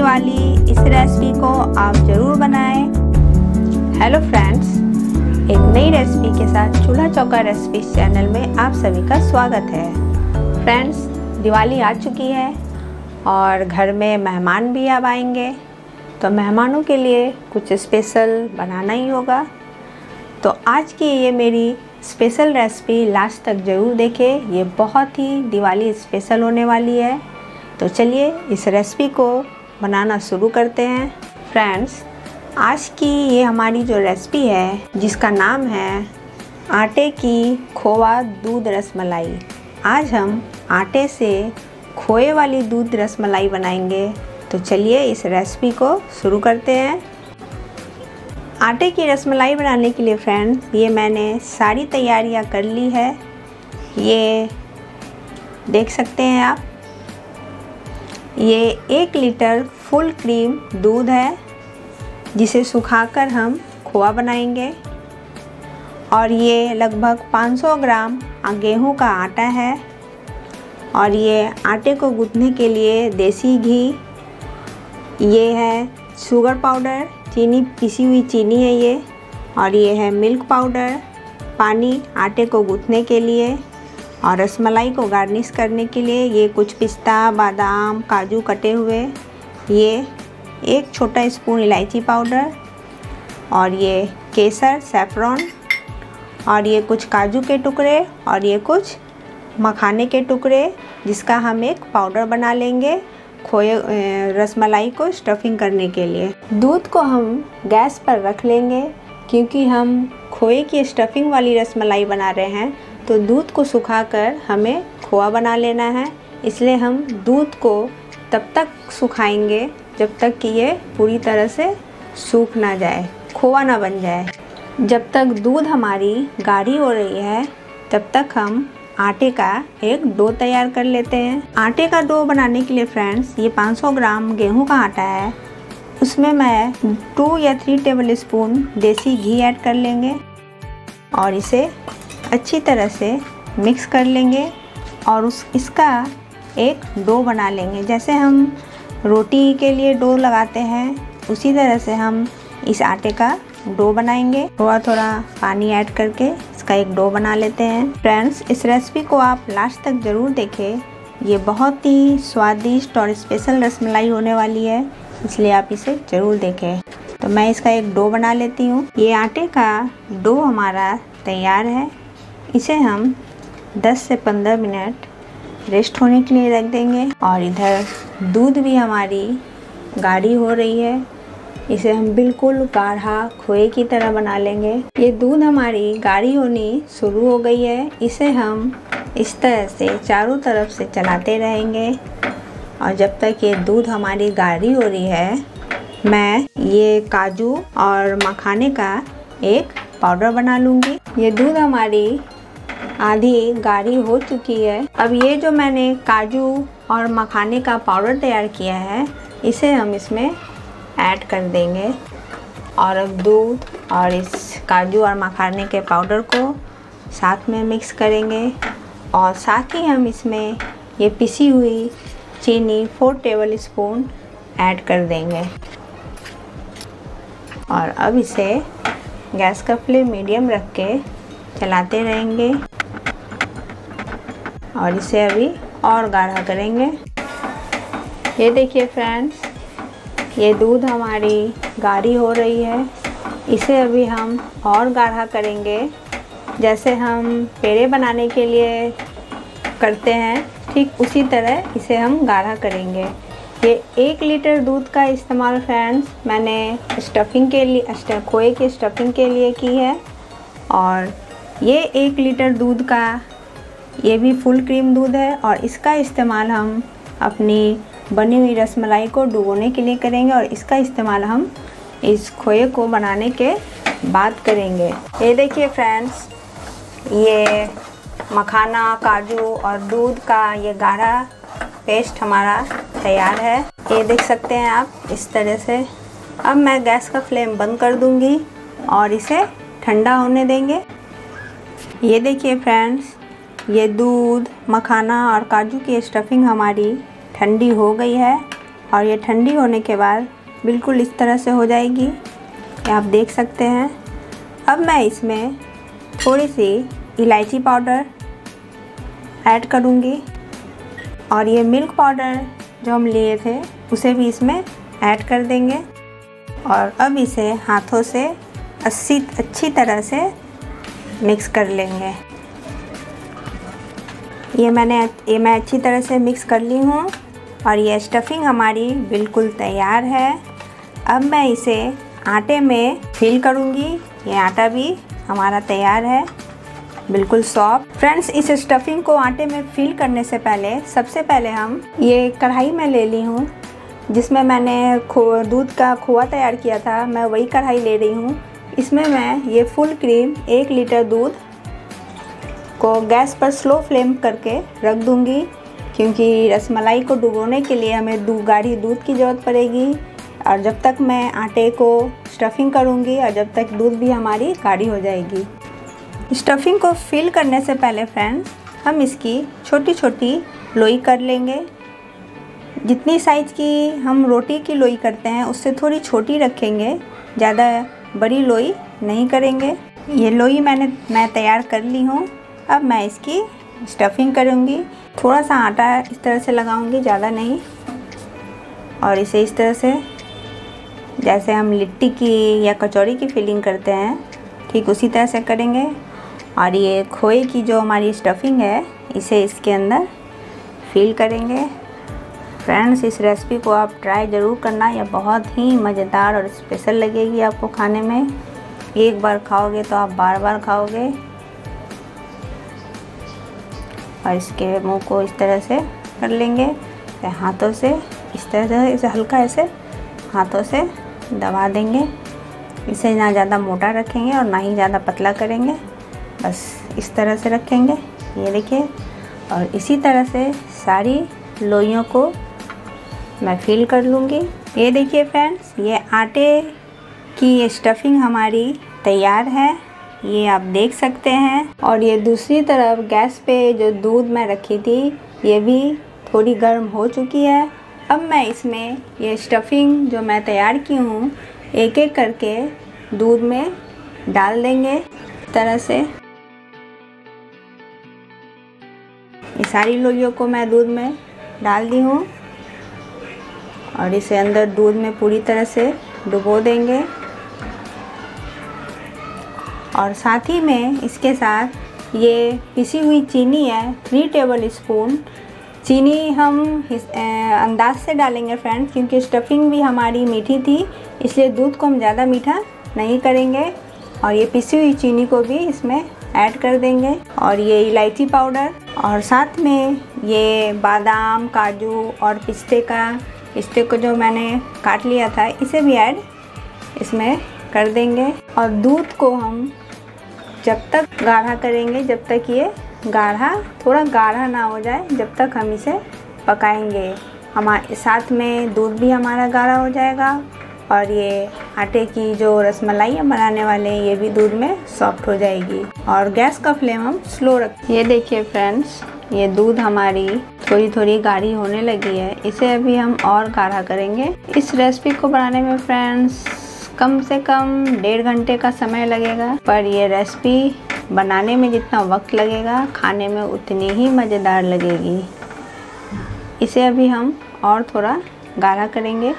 बनने वाली इस रेसिपी को आप ज़रूर बनाएं। हेलो फ्रेंड्स, एक नई रेसिपी के साथ चूल्हा चौका रेसिपी चैनल में आप सभी का स्वागत है। फ्रेंड्स, दिवाली आ चुकी है और घर में मेहमान भी अब आएंगे, तो मेहमानों के लिए कुछ स्पेशल बनाना ही होगा। तो आज की ये मेरी स्पेशल रेसिपी लास्ट तक ज़रूर देखें, ये बहुत ही दिवाली स्पेशल होने वाली है। तो चलिए इस रेसिपी को बनाना शुरू करते हैं। फ्रेंड्स, आज की ये हमारी जो रेसिपी है जिसका नाम है आटे की खोवा दूध रसमलाई। आज हम आटे से खोए वाली दूध रसमलाई बनाएंगे। तो चलिए इस रेसिपी को शुरू करते हैं। आटे की रसमलाई बनाने के लिए फ्रेंड्स ये मैंने सारी तैयारियां कर ली है, ये देख सकते हैं आप। ये 1 लीटर फुल क्रीम दूध है जिसे सुखाकर हम खोआ बनाएंगे, और ये लगभग 500 ग्राम गेहूं का आटा है, और ये आटे को गूंथने के लिए देसी घी, ये है शुगर पाउडर, चीनी, पिसी हुई चीनी है ये, और ये है मिल्क पाउडर, पानी आटे को गूंथने के लिए। और रसमलाई को गार्निश करने के लिए ये कुछ पिस्ता, बादाम, काजू कटे हुए, ये 1 छोटा स्पून इलायची पाउडर, और ये केसर, सैफरॉन, और ये कुछ काजू के टुकड़े, और ये कुछ मखाने के टुकड़े, जिसका हम एक पाउडर बना लेंगे खोए रसमलाई को स्टफिंग करने के लिए। दूध को हम गैस पर रख लेंगे, क्योंकि हम खोए की स्टफिंग वाली रसमलाई बना रहे हैं, तो दूध को सुखाकर हमें खोआ बना लेना है। इसलिए हम दूध को तब तक सुखाएंगे जब तक कि ये पूरी तरह से सूख ना जाए, खोआ ना बन जाए। जब तक दूध हमारी गाढ़ी हो रही है तब तक हम आटे का एक डो तैयार कर लेते हैं। आटे का डो बनाने के लिए फ्रेंड्स ये 500 ग्राम गेहूं का आटा है, उसमें मैं 2 या 3 टेबल स्पून देसी घी ऐड कर लेंगे, और इसे अच्छी तरह से मिक्स कर लेंगे और इसका एक डो बना लेंगे। जैसे हम रोटी के लिए डो लगाते हैं उसी तरह से हम इस आटे का डो बनाएंगे। थोड़ा थोड़ा पानी ऐड करके इसका एक डो बना लेते हैं। फ्रेंड्स, इस रेसिपी को आप लास्ट तक ज़रूर देखें, ये बहुत ही स्वादिष्ट और स्पेशल रसमलाई होने वाली है, इसलिए आप इसे ज़रूर देखें। तो मैं इसका एक डो बना लेती हूँ। ये आटे का डो हमारा तैयार है, इसे हम 10 से 15 मिनट रेस्ट होने के लिए रख देंगे। और इधर दूध भी हमारी गाढ़ी हो रही है, इसे हम बिल्कुल गाढ़ा खोए की तरह बना लेंगे। ये दूध हमारी गाढ़ी होनी शुरू हो गई है, इसे हम इस तरह से चारों तरफ से चलाते रहेंगे, और जब तक ये दूध हमारी गाढ़ी हो रही है मैं ये काजू और मखाने का एक पाउडर बना लूँगी। ये दूध हमारी आधी गाढ़ी हो चुकी है। अब ये जो मैंने काजू और मखाने का पाउडर तैयार किया है इसे हम इसमें ऐड कर देंगे, और अब दूध और इस काजू और मखाने के पाउडर को साथ में मिक्स करेंगे, और साथ ही हम इसमें ये पिसी हुई चीनी 4 टेबल स्पून ऐड कर देंगे। और अब इसे गैस का फ्लेम मीडियम रख के चलाते रहेंगे, और इसे अभी और गाढ़ा करेंगे। ये देखिए फ्रेंड्स, ये दूध हमारी गाढ़ी हो रही है, इसे अभी हम और गाढ़ा करेंगे, जैसे हम पेड़े बनाने के लिए करते हैं ठीक उसी तरह इसे हम गाढ़ा करेंगे। ये 1 लीटर दूध का इस्तेमाल फ्रेंड्स मैंने स्टफिंग के लिए, खोए की स्टफिंग के लिए की है, और ये 1 लीटर दूध का, ये भी फुल क्रीम दूध है, और इसका इस्तेमाल हम अपनी बनी हुई रसमलाई को डुबोने के लिए करेंगे, और इसका इस्तेमाल हम इस खोए को बनाने के बाद करेंगे। ये देखिए फ्रेंड्स, ये मखाना, काजू और दूध का ये गाढ़ा पेस्ट हमारा तैयार है, ये देख सकते हैं आप इस तरह से। अब मैं गैस का फ्लेम बंद कर दूंगी और इसे ठंडा होने देंगे। ये देखिए फ्रेंड्स, ये दूध, मखाना और काजू की स्टफिंग हमारी ठंडी हो गई है, और ये ठंडी होने के बाद बिल्कुल इस तरह से हो जाएगी, ये आप देख सकते हैं। अब मैं इसमें थोड़ी सी इलायची पाउडर ऐड करूँगी और ये मिल्क पाउडर जो हम लिए थे उसे भी इसमें ऐड कर देंगे। और अब इसे हाथों से अच्छी तरह से मिक्स कर लेंगे। ये मैं अच्छी तरह से मिक्स कर ली हूँ और ये स्टफिंग हमारी बिल्कुल तैयार है। अब मैं इसे आटे में फिल करूँगी। ये आटा भी हमारा तैयार है, बिल्कुल सॉफ्ट। फ्रेंड्स, इस स्टफिंग को आटे में फिल करने से पहले सबसे पहले हम ये कढ़ाई में ले ली हूँ जिसमें मैंने दूध का खोआ तैयार किया था, मैं वही कढ़ाई ले रही हूँ। इसमें मैं ये फुल क्रीम 1 लीटर दूध को गैस पर स्लो फ्लेम करके रख दूँगी, क्योंकि रसमलाई को डुबोने के लिए हमें गाढ़ी दूध की ज़रूरत पड़ेगी। और जब तक मैं आटे को स्टफिंग करूँगी और जब तक दूध भी हमारी गाढ़ी हो जाएगी। स्टफिंग को फिल करने से पहले फ्रेंड्स हम इसकी छोटी छोटी लोई कर लेंगे। जितनी साइज़ की हम रोटी की लोई करते हैं उससे थोड़ी छोटी रखेंगे, ज़्यादा बड़ी लोई नहीं करेंगे। ये लोई मैं तैयार कर ली हूँ। अब मैं इसकी स्टफिंग करूँगी। थोड़ा सा आटा इस तरह से लगाऊँगी, ज़्यादा नहीं, और इसे इस तरह से जैसे हम लिट्टी की या कचौड़ी की फिलिंग करते हैं ठीक उसी तरह से करेंगे। और ये खोए की जो हमारी स्टफिंग है इसे इसके अंदर फिल करेंगे। फ्रेंड्स, इस रेसिपी को आप ट्राई ज़रूर करना, यह बहुत ही मज़ेदार और स्पेशल लगेगी आपको खाने में। एक बार खाओगे तो आप बार बार खाओगे। और इसके मुंह को इस तरह से कर लेंगे, हाथों से इस तरह से इसे हल्का ऐसे हाथों से दबा देंगे। इसे ना ज़्यादा मोटा रखेंगे और ना ही ज़्यादा पतला करेंगे, बस इस तरह से रखेंगे, ये देखिए। और इसी तरह से सारी लोइयों को मैं फिल कर लूँगी। ये देखिए फ्रेंड्स, ये आटे की स्टफिंग हमारी तैयार है, ये आप देख सकते हैं। और ये दूसरी तरफ गैस पे जो दूध मैं रखी थी ये भी थोड़ी गर्म हो चुकी है। अब मैं इसमें ये स्टफिंग जो मैं तैयार की हूँ एक एक करके दूध में डाल देंगे इस तरह से। ये सारी लोइयों को मैं दूध में डाल दी हूँ और इसे अंदर दूध में पूरी तरह से डुबो देंगे। और साथ ही में इसके साथ ये पिसी हुई चीनी है 3 टेबल स्पून। चीनी हम अंदाज से डालेंगे फ्रेंड्स, क्योंकि स्टफिंग भी हमारी मीठी थी इसलिए दूध को हम ज़्यादा मीठा नहीं करेंगे। और ये पिसी हुई चीनी को भी इसमें ऐड कर देंगे। और ये इलायची पाउडर और साथ में ये बादाम, काजू और पिस्ते को जो मैंने काट लिया था इसे भी ऐड इसमें कर देंगे। और दूध को हम जब तक गाढ़ा करेंगे, जब तक ये थोड़ा गाढ़ा ना हो जाए, जब तक हम इसे पकाएंगे। हमारे साथ में दूध भी हमारा गाढ़ा हो जाएगा और ये आटे की जो रसमलाई हम बनाने वाले हैं ये भी दूध में सॉफ्ट हो जाएगी। और गैस का फ्लेम हम स्लो रखें। ये देखिए फ्रेंड्स, ये दूध हमारी थोड़ी थोड़ी गाढ़ी होने लगी है, इसे अभी हम और गाढ़ा करेंगे। इस रेसिपी को बनाने में फ्रेंड्स कम से कम 1.5 घंटे का समय लगेगा, पर ये रेसिपी बनाने में जितना वक्त लगेगा खाने में उतनी ही मज़ेदार लगेगी। इसे अभी हम और थोड़ा गाढ़ा करेंगे।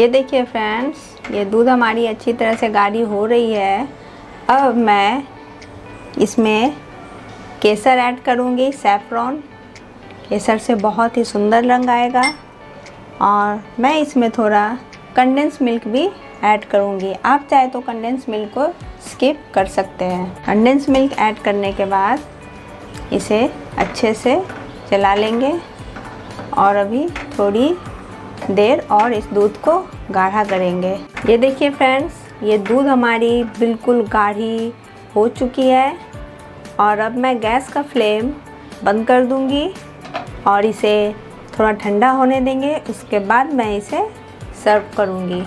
ये देखिए फ्रेंड्स, ये दूध हमारी अच्छी तरह से गाढ़ी हो रही है। अब मैं इसमें केसर ऐड करूँगी, सैफरॉन। केसर से बहुत ही सुंदर रंग आएगा। और मैं इसमें थोड़ा कंडेंस मिल्क भी ऐड करूँगी। आप चाहे तो कंडेंस मिल्क को स्किप कर सकते हैं। कंडेंस मिल्क ऐड करने के बाद इसे अच्छे से चला लेंगे और अभी थोड़ी देर और इस दूध को गाढ़ा करेंगे। ये देखिए फ्रेंड्स, ये दूध हमारी बिल्कुल गाढ़ी हो चुकी है। और अब मैं गैस का फ्लेम बंद कर दूँगी और इसे थोड़ा ठंडा होने देंगे, उसके बाद मैं इसे सर्व करूँगी।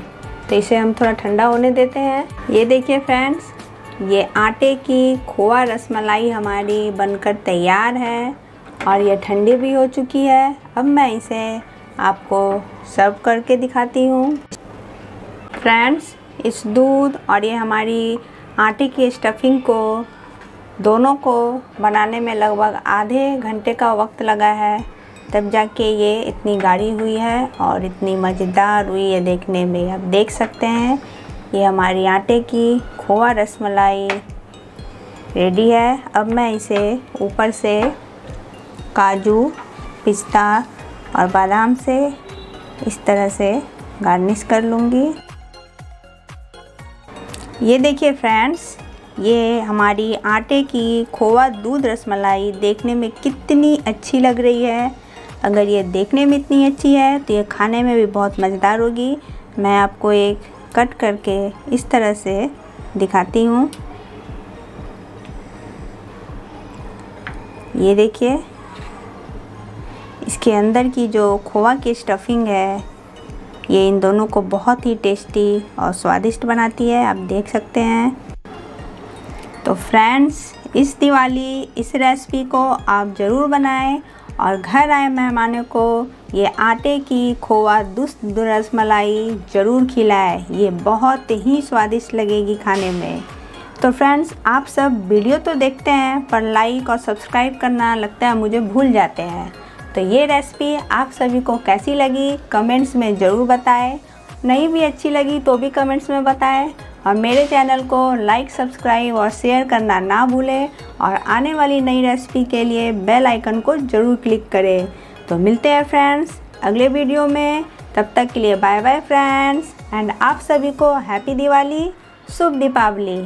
तो इसे हम थोड़ा ठंडा होने देते हैं। ये देखिए फ्रेंड्स, ये आटे की खोआ रसमलाई हमारी बनकर तैयार है और ये ठंडी भी हो चुकी है। अब मैं इसे आपको सर्व करके दिखाती हूँ। फ्रेंड्स, इस दूध और ये हमारी आटे की स्टफिंग को दोनों को बनाने में लगभग आधे घंटे का वक्त लगा है, तब जाके ये इतनी गाढ़ी हुई है और इतनी मज़ेदार हुई है देखने में। आप देख सकते हैं ये हमारी आटे की खोआ रसमलाई रेडी है। अब मैं इसे ऊपर से काजू, पिस्ता और बादाम से इस तरह से गार्निश कर लूँगी। ये देखिए फ्रेंड्स, ये हमारी आटे की खोआ दूध रसमलाई देखने में कितनी अच्छी लग रही है। अगर ये देखने में इतनी अच्छी है तो ये खाने में भी बहुत मज़ेदार होगी। मैं आपको एक कट करके इस तरह से दिखाती हूँ। ये देखिए, इसके अंदर की जो खोआ की स्टफिंग है ये इन दोनों को बहुत ही टेस्टी और स्वादिष्ट बनाती है। आप देख सकते हैं। तो फ्रेंड्स, इस दिवाली इस रेसिपी को आप ज़रूर बनाएं और घर आए मेहमानों को ये आटे की खोआ दूध रसमलाई ज़रूर खिलाएं। ये बहुत ही स्वादिष्ट लगेगी खाने में। तो फ्रेंड्स, आप सब वीडियो तो देखते हैं पर लाइक और सब्सक्राइब करना लगता है मुझे भूल जाते हैं। तो ये रेसिपी आप सभी को कैसी लगी कमेंट्स में ज़रूर बताएं। नहीं भी अच्छी लगी तो भी कमेंट्स में बताएं और मेरे चैनल को लाइक, सब्सक्राइब और शेयर करना ना भूलें और आने वाली नई रेसिपी के लिए बेल आइकन को ज़रूर क्लिक करें। तो मिलते हैं फ्रेंड्स अगले वीडियो में। तब तक के लिए बाय बाय फ्रेंड्स, एंड आप सभी को हैप्पी दिवाली, शुभ दीपावली।